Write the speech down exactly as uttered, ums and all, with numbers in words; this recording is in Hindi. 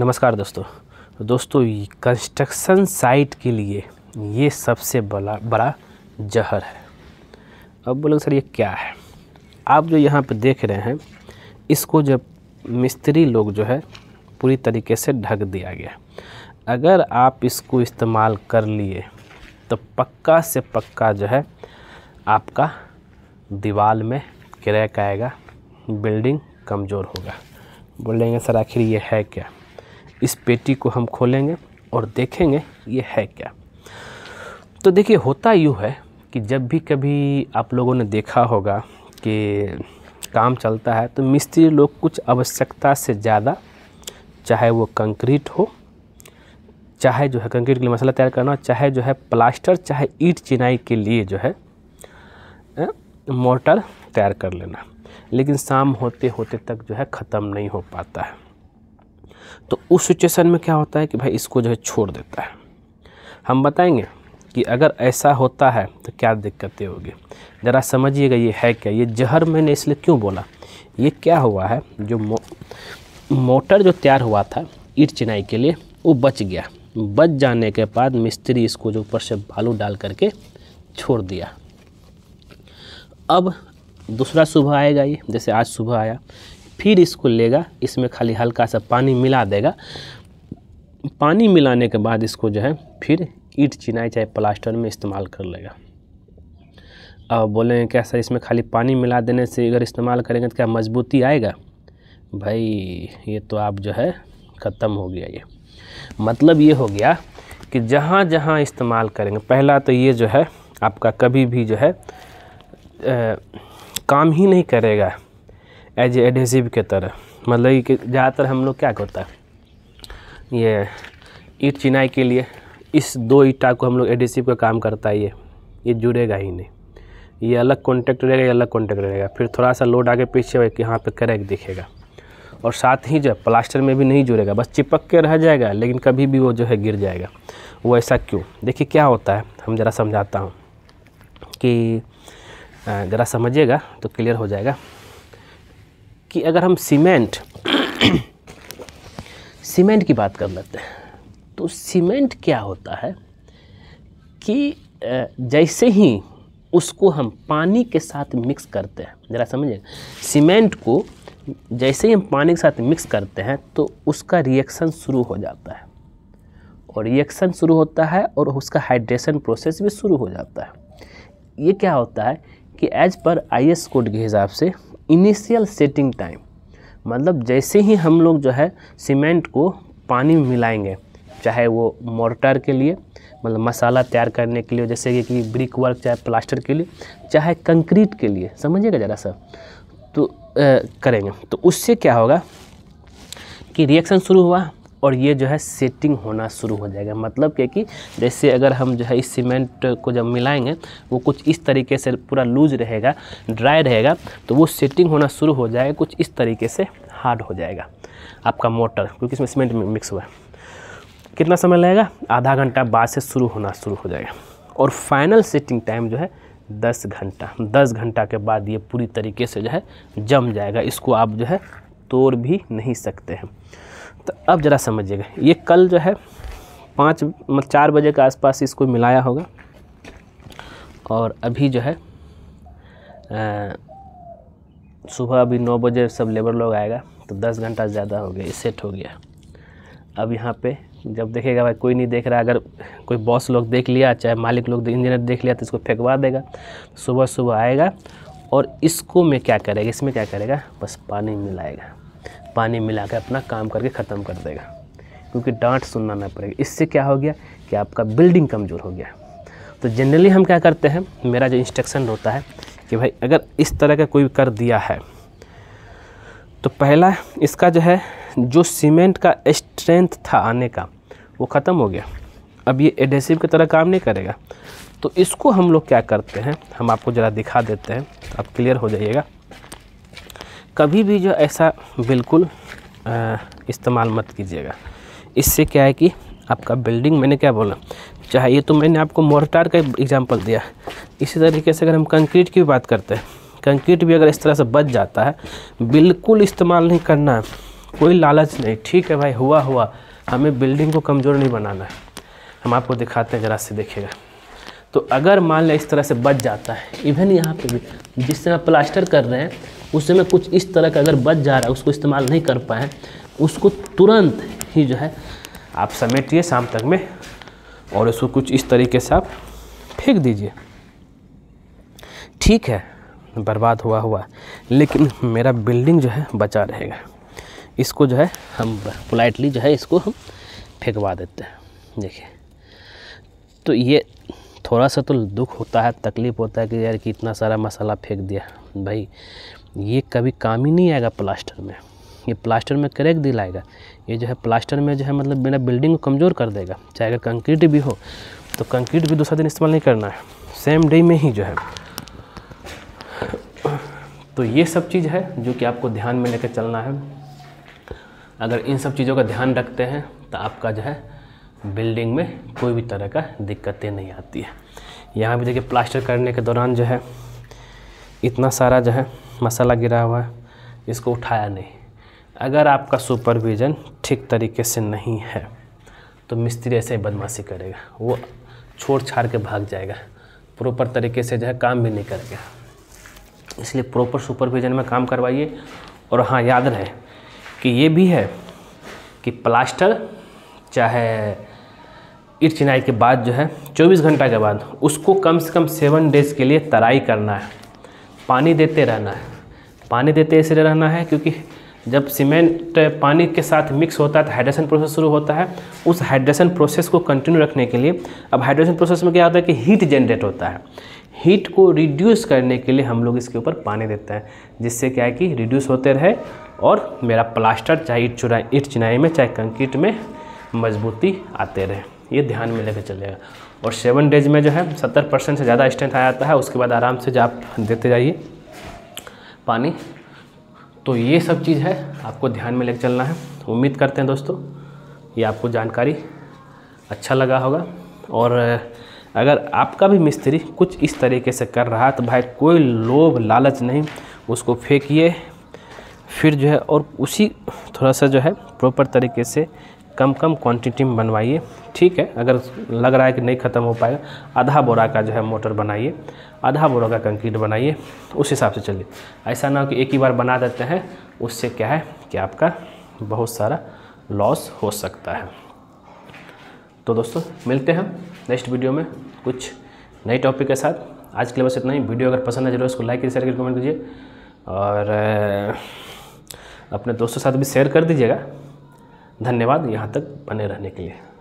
नमस्कार दोस्तों दोस्तों कंस्ट्रक्शन साइट के लिए ये सबसे बड़ा बड़ा जहर है। अब बोलेंगे सर ये क्या है। आप जो यहाँ पे देख रहे हैं इसको जब मिस्त्री लोग जो है पूरी तरीके से ढक दिया गया। अगर आप इसको इस्तेमाल कर लिए तो पक्का से पक्का जो है आपका दीवार में क्रैक आएगा, बिल्डिंग कमज़ोर होगा। बोलेंगे सर आखिर ये है क्या। इस पेटी को हम खोलेंगे और देखेंगे ये है क्या। तो देखिए होता यूँ है कि जब भी कभी आप लोगों ने देखा होगा कि काम चलता है तो मिस्त्री लोग कुछ आवश्यकता से ज़्यादा, चाहे वो कंक्रीट हो, चाहे जो है कंक्रीट के लिए मसाला तैयार करना, चाहे जो है प्लास्टर, चाहे ईंट चिनाई के लिए जो है मोर्टार तैयार कर लेना, लेकिन शाम होते होते तक जो है ख़त्म नहीं हो पाता है। तो उस सिचुएशन में क्या होता है कि भाई इसको जो है छोड़ देता है। हम बताएंगे कि अगर ऐसा होता है तो क्या दिक्कतें होगी। ज़रा समझिएगा ये है क्या, ये जहर मैंने इसलिए क्यों बोला। ये क्या हुआ है, जो मो, मोटर जो तैयार हुआ था ईंट चिनाई के लिए वो बच गया। बच जाने के बाद मिस्त्री इसको जो ऊपर से बालू डाल करके छोड़ दिया। अब दूसरा सुबह आएगा, ये जैसे आज सुबह आया, फिर इसको लेगा, इसमें खाली हल्का सा पानी मिला देगा। पानी मिलाने के बाद इसको जो है फिर ईंट चिनाई चाहे प्लास्टर में इस्तेमाल कर लेगा। अब बोलेंगे क्या सर इसमें खाली पानी मिला देने से अगर इस्तेमाल करेंगे तो क्या मजबूती आएगा। भाई ये तो आप जो है ख़त्म हो गया। ये मतलब ये हो गया कि जहाँ जहाँ इस्तेमाल करेंगे, पहला तो ये जो है आपका कभी भी जो है आ, काम ही नहीं करेगा एज ए एडहेसिव के तरह। मतलब कि ज़्यादातर हम लोग क्या होता है ये ईंट चिनाई के लिए इस दो ईंटा को हम लोग एडहेसिव का काम करता है। ये ये जुड़ेगा ही नहीं, ये अलग कॉन्टैक्ट रहेगा, ये अलग कॉन्टैक्ट रहेगा। फिर थोड़ा सा लोड आगे पीछे कि यहाँ पर क्रैक दिखेगा, और साथ ही जो है प्लास्टर में भी नहीं जुड़ेगा, बस चिपक के रह जाएगा, लेकिन कभी भी वो जो है गिर जाएगा। वो ऐसा क्यों, देखिए क्या होता है हम ज़रा समझाता हूँ कि ज़रा समझिएगा तो क्लियर हो जाएगा। कि अगर हम सीमेंट सीमेंट की बात कर लेते हैं तो सीमेंट क्या होता है कि जैसे ही उसको हम पानी के साथ मिक्स करते हैं, ज़रा समझिए, सीमेंट को जैसे ही हम पानी के साथ मिक्स करते हैं तो उसका रिएक्शन शुरू हो जाता है, और रिएक्शन शुरू होता है और उसका हाइड्रेशन प्रोसेस भी शुरू हो जाता है। ये क्या होता है कि एज पर आईएस कोड के हिसाब से इनिशियल सेटिंग टाइम, मतलब जैसे ही हम लोग जो है सीमेंट को पानी में मिलाएंगे, चाहे वो मोर्टार के लिए मतलब मसाला तैयार करने के लिए, जैसे कि ब्रिक वर्क, चाहे प्लास्टर के लिए, चाहे कंक्रीट के लिए, समझिएगा ज़रा सर, तो आ, करेंगे तो उससे क्या होगा कि रिएक्शन शुरू हुआ और ये जो है सेटिंग होना शुरू हो जाएगा। मतलब क्या कि जैसे अगर हम जो है इस सीमेंट को जब मिलाएंगे वो कुछ इस तरीके से पूरा लूज रहेगा, ड्राई रहेगा, तो वो सेटिंग होना शुरू हो जाएगा, कुछ इस तरीके से हार्ड हो जाएगा आपका मोटर, क्योंकि इसमें सीमेंट मिक्स हुआ है। कितना समय लगेगा, आधा घंटा बाद से शुरू होना शुरू हो जाएगा, और फाइनल सेटिंग टाइम जो है दस घंटा दस घंटा के बाद ये पूरी तरीके से जो है जम जाएगा। इसको आप जो है तोड़ भी नहीं सकते हैं। तो अब ज़रा समझिएगा, ये कल जो है पाँच चार बजे के आसपास इसको मिलाया होगा, और अभी जो है आ, सुबह अभी नौ बजे सब लेबर लोग आएगा, तो दस घंटा ज़्यादा हो गया, सेट हो गया। अब यहाँ पे जब देखेगा भाई कोई नहीं देख रहा, अगर कोई बॉस लोग देख लिया, चाहे मालिक लोग, इंजीनियर देख लिया, तो इसको फेंकवा देगा। सुबह सुबह आएगा और इसको में क्या करेगा, इसमें क्या करेगा, बस पानी मिलाएगा, पानी मिला के अपना काम करके ख़त्म कर देगा, क्योंकि डांट सुनना ना पड़ेगा। इससे क्या हो गया कि आपका बिल्डिंग कमज़ोर हो गया। तो जनरली हम क्या करते हैं, मेरा जो इंस्ट्रक्शन होता है कि भाई अगर इस तरह का कोई कर दिया है तो पहला इसका जो है जो सीमेंट का स्ट्रेंथ था आने का वो ख़त्म हो गया। अब ये एडहेसिव की तरह काम नहीं करेगा। तो इसको हम लोग क्या करते हैं, हम आपको ज़रा दिखा देते हैं, आप क्लियर हो जाइएगा। कभी भी जो ऐसा बिल्कुल आ, इस्तेमाल मत कीजिएगा। इससे क्या है कि आपका बिल्डिंग, मैंने क्या बोला, चाहे ये तो मैंने आपको मोर्टार का एग्जांपल दिया, इसी तरीके से अगर हम कंक्रीट की बात करते हैं, कंक्रीट भी अगर इस तरह से बच जाता है, बिल्कुल इस्तेमाल नहीं करना है, कोई लालच नहीं। ठीक है भाई, हुआ हुआ, हमें बिल्डिंग को कमज़ोर नहीं बनाना है। हम आपको दिखाते हैं, ज़रा से देखिएगा। तो अगर मान लें इस तरह से बच जाता है, इवन यहाँ पे भी जिस समय प्लास्टर कर रहे हैं उस समय कुछ इस तरह का अगर बच जा रहा है, उसको इस्तेमाल नहीं कर पाए, उसको तुरंत ही जो है आप समेटिए शाम तक में और उसको कुछ इस तरीके से आप फेंक दीजिए। ठीक है, बर्बाद हुआ हुआ, लेकिन मेरा बिल्डिंग जो है बचा रहेगा। इसको जो है हम पोलाइटली जो है इसको हम फेंकवा देते हैं। देखिए, तो ये थोड़ा सा तो दुख होता है, तकलीफ़ होता है कि यार कि इतना सारा मसाला फेंक दिया। भाई ये कभी काम ही नहीं आएगा प्लास्टर में, ये प्लास्टर में क्रैक दिलाएगा। ये जो है प्लास्टर में जो है मतलब मेरा बिल्डिंग को कमज़ोर कर देगा। चाहे अगर कंक्रीट भी हो तो कंक्रीट भी दूसरा दिन इस्तेमाल नहीं करना है, सेम डे में ही जो है। तो ये सब चीज़ है जो कि आपको ध्यान में लेकर चलना है। अगर इन सब चीज़ों का ध्यान रखते हैं तो आपका जो है बिल्डिंग में कोई भी तरह का दिक्कतें नहीं आती है। यहाँ भी देखिए, प्लास्टर करने के दौरान जो है इतना सारा जो है मसाला गिरा हुआ है, इसको उठाया नहीं। अगर आपका सुपरविज़न ठीक तरीके से नहीं है तो मिस्त्री ऐसे ही बदमाशी करेगा, वो छोड़ छाड़ के भाग जाएगा, प्रॉपर तरीके से जो है काम भी नहीं करेगा। इसलिए प्रॉपर सुपरविज़न में काम करवाइए। और हाँ, याद रहे कि ये भी है कि प्लास्टर चाहे ईंट चिनाई के बाद जो है चौबीस घंटा के बाद उसको कम से कम सेवन डेज़ के लिए तराई करना है। पानी देते रहना है, पानी देते इसलिए रहना है क्योंकि जब सीमेंट पानी के साथ मिक्स होता है तो हाइड्रेशन प्रोसेस शुरू होता है। उस हाइड्रेशन प्रोसेस को कंटिन्यू रखने के लिए, अब हाइड्रेशन प्रोसेस में क्या होता है कि हीट जनरेट होता है, हीट को रिड्यूस करने के लिए हम लोग इसके ऊपर पानी देते हैं, जिससे क्या है कि रिड्यूस होते रहे और मेरा प्लास्टर चाहे ईंट चुराई ईंट चिनाई में चाहे कंक्रीट में मजबूती आते रहे। ये ध्यान में लेकर चलेगा। और सेवन डेज में जो है सत्तर परसेंट से ज़्यादा स्ट्रेंथ आ जाता है। उसके बाद आराम से जो आप देते जाइए पानी। तो ये सब चीज़ है, आपको ध्यान में लेकर चलना है। उम्मीद करते हैं दोस्तों ये आपको जानकारी अच्छा लगा होगा। और अगर आपका भी मिस्त्री कुछ इस तरीके से कर रहा है तो भाई कोई लोभ लालच नहीं, उसको फेंकिए फिर जो है, और उसी थोड़ा सा जो है प्रॉपर तरीके से कम कम क्वांटिटी में बनवाइए। ठीक है, अगर लग रहा है कि नहीं ख़त्म हो पाएगा, आधा बोरा का जो है मोटर बनाइए, आधा बोरा का कंक्रीट बनाइए, उस हिसाब से चलिए। ऐसा ना हो कि एक ही बार बना देते हैं, उससे क्या है कि आपका बहुत सारा लॉस हो सकता है। तो दोस्तों मिलते हैं नेक्स्ट वीडियो में कुछ नए टॉपिक के साथ। आज के लिए बस इतना ही। वीडियो अगर पसंद है जरूर उसको लाइक कीजिए, शेयर कीजिए, कमेंट कीजिए और अपने दोस्तों के साथ भी शेयर कर दीजिएगा। धन्यवाद यहाँ तक बने रहने के लिए।